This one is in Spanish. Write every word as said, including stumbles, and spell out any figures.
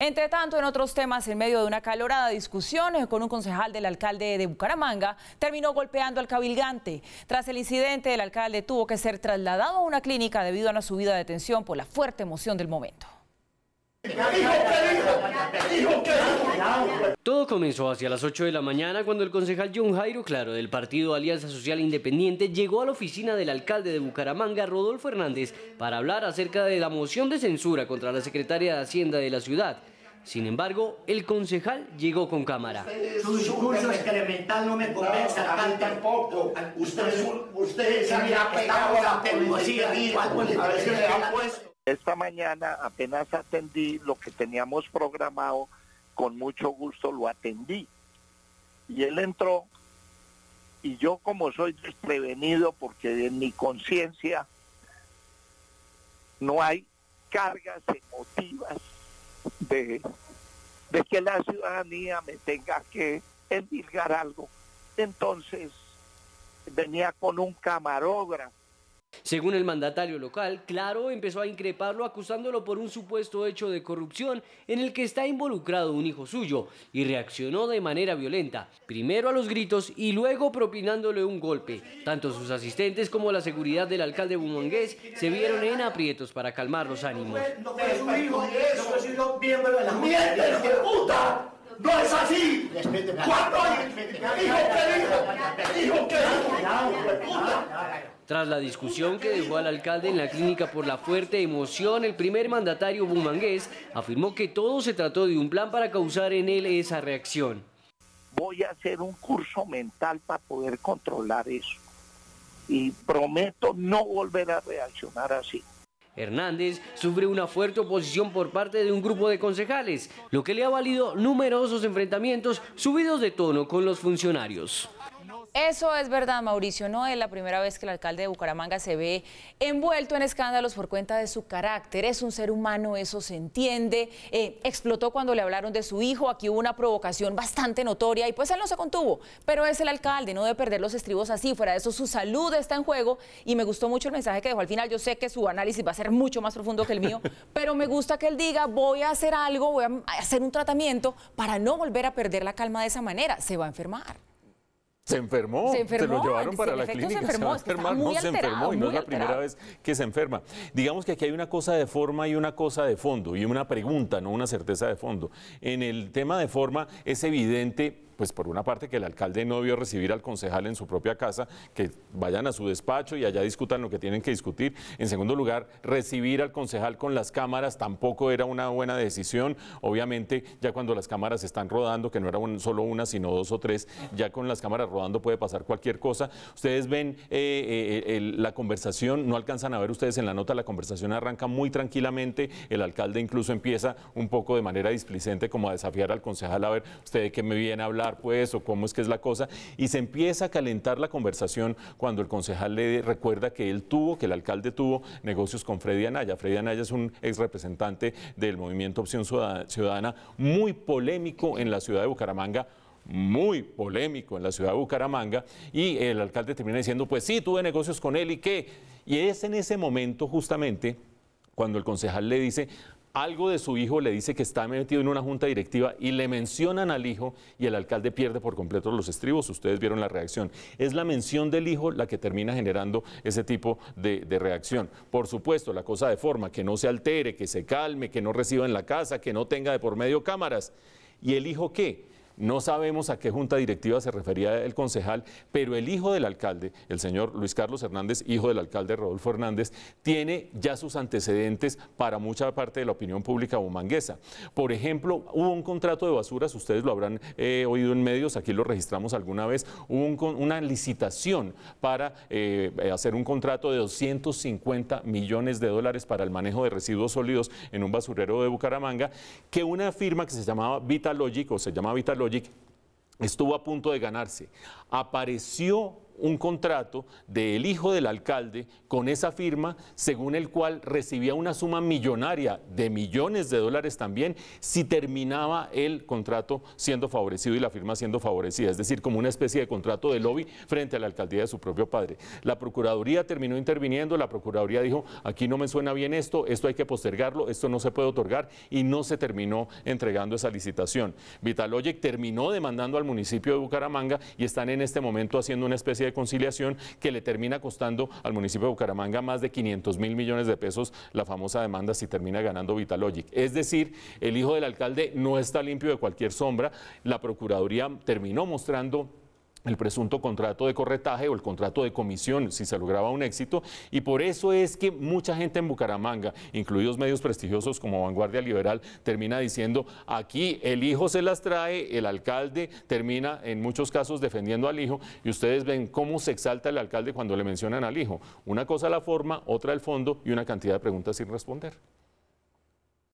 Entre tanto, en otros temas, en medio de una calorada discusión con un concejal del alcalde de Bucaramanga, terminó golpeando al cabilgante. Tras el incidente, el alcalde tuvo que ser trasladado a una clínica debido a una subida de tensión por la fuerte emoción del momento. Todo comenzó hacia las ocho de la mañana cuando el concejal John Jairo Claro del partido Alianza Social Independiente llegó a la oficina del alcalde de Bucaramanga, Rodolfo Hernández, para hablar acerca de la moción de censura contra la secretaria de Hacienda de la ciudad. Sin embargo, el concejal llegó con cámara. Su discurso incremental no me convence, no, alcalde. Tampoco. Ustedes usted se me ha pegado la policía. A ver si le han puesto. Esta mañana apenas atendí lo que teníamos programado, con mucho gusto lo atendí. Y él entró, y yo como soy desprevenido, porque en mi conciencia no hay cargas emotivas de, de que la ciudadanía me tenga que endilgar algo. Entonces venía con un camarógrafo. Según el mandatario local, Claro empezó a increparlo acusándolo por un supuesto hecho de corrupción en el que está involucrado un hijo suyo, y reaccionó de manera violenta, primero a los gritos y luego propinándole un golpe. Tanto sus asistentes como la seguridad del alcalde bumangués se vieron en aprietos para calmar los ánimos. No fue su hijo, eso es un miembro de la Junta. ¡Mientes, hijo de puta! ¡No es así! ¿Cuánto hay? ¡Hijo, qué hijo! ¡Hijo, qué hijo! Tras la discusión que dejó al alcalde en la clínica por la fuerte emoción, el primer mandatario bumangués afirmó que todo se trató de un plan para causar en él esa reacción. Voy a hacer un curso mental para poder controlar eso y prometo no volver a reaccionar así. Hernández sufre una fuerte oposición por parte de un grupo de concejales, lo que le ha valido numerosos enfrentamientos subidos de tono con los funcionarios. Eso es verdad, Mauricio, no es la primera vez que el alcalde de Bucaramanga se ve envuelto en escándalos por cuenta de su carácter. Es un ser humano, eso se entiende. Eh, explotó cuando le hablaron de su hijo, aquí hubo una provocación bastante notoria y pues él no se contuvo, pero es el alcalde, no debe perder los estribos así. Fuera de eso, su salud está en juego y me gustó mucho el mensaje que dejó al final. Yo sé que su análisis va a ser mucho más profundo que el mío, pero me gusta que él diga, voy a hacer algo, voy a hacer un tratamiento para no volver a perder la calma de esa manera, se va a enfermar. Se enfermó, se enfermó, se lo llevaron para la clínica, se enfermó, se enfermó, no, se enfermó y no es la primera vez que se enferma. Digamos que aquí hay una cosa de forma y una cosa de fondo, y una pregunta, no una certeza de fondo. En el tema de forma es evidente, pues por una parte, que el alcalde no debió recibir al concejal en su propia casa, que vayan a su despacho y allá discutan lo que tienen que discutir. En segundo lugar, recibir al concejal con las cámaras tampoco era una buena decisión. Obviamente, ya cuando las cámaras están rodando, que no era un, solo una, sino dos o tres, ya con las cámaras rodando puede pasar cualquier cosa. Ustedes ven eh, eh, el, la conversación, no alcanzan a ver ustedes en la nota, la conversación arranca muy tranquilamente, el alcalde incluso empieza un poco de manera displicente como a desafiar al concejal, a ver, usted de qué me viene a hablar, pues, o cómo es que es la cosa, y se empieza a calentar la conversación cuando el concejal le recuerda que él tuvo, que el alcalde tuvo negocios con Freddy Anaya. Freddy Anaya es un ex representante del movimiento Opción Ciudadana, muy polémico en la ciudad de Bucaramanga, muy polémico en la ciudad de Bucaramanga, y el alcalde termina diciendo, pues sí, tuve negocios con él, ¿y qué? Y es en ese momento justamente cuando el concejal le dice, algo de su hijo, le dice que está metido en una junta directiva y le mencionan al hijo y el alcalde pierde por completo los estribos. Ustedes vieron la reacción. Es la mención del hijo la que termina generando ese tipo de, de reacción. Por supuesto, la cosa de forma, que no se altere, que se calme, que no reciba en la casa, que no tenga de por medio cámaras. ¿Y el hijo qué? No sabemos a qué junta directiva se refería el concejal, pero el hijo del alcalde, el señor Luis Carlos Hernández, hijo del alcalde Rodolfo Hernández, tiene ya sus antecedentes para mucha parte de la opinión pública bumanguesa. Por ejemplo, hubo un contrato de basuras, ustedes lo habrán eh, oído en medios, aquí lo registramos alguna vez, hubo un, una licitación para eh, hacer un contrato de doscientos cincuenta millones de dólares para el manejo de residuos sólidos en un basurero de Bucaramanga, que una firma que se llamaba Vitalogic, o se llama Vitalogic, estuvo a punto de ganarse. Apareció un contrato del hijo del alcalde con esa firma, según el cual recibía una suma millonaria de millones de dólares también si terminaba el contrato siendo favorecido y la firma siendo favorecida, es decir, como una especie de contrato de lobby frente a la alcaldía de su propio padre. La Procuraduría terminó interviniendo, la Procuraduría dijo, aquí no me suena bien esto, esto hay que postergarlo, esto no se puede otorgar, y no se terminó entregando esa licitación. Vitalogic terminó demandando al municipio de Bucaramanga y están en este momento haciendo una especie de conciliación que le termina costando al municipio de Bucaramanga más de quinientos mil millones de pesos la famosa demanda si termina ganando Vitalogic. Es decir, el hijo del alcalde no está limpio de cualquier sombra. La Procuraduría terminó mostrando el presunto contrato de corretaje o el contrato de comisión si se lograba un éxito, y por eso es que mucha gente en Bucaramanga, incluidos medios prestigiosos como Vanguardia Liberal, termina diciendo aquí el hijo se las trae, el alcalde termina en muchos casos defendiendo al hijo, y ustedes ven cómo se exalta el alcalde cuando le mencionan al hijo. Una cosa la forma, otra el fondo y una cantidad de preguntas sin responder.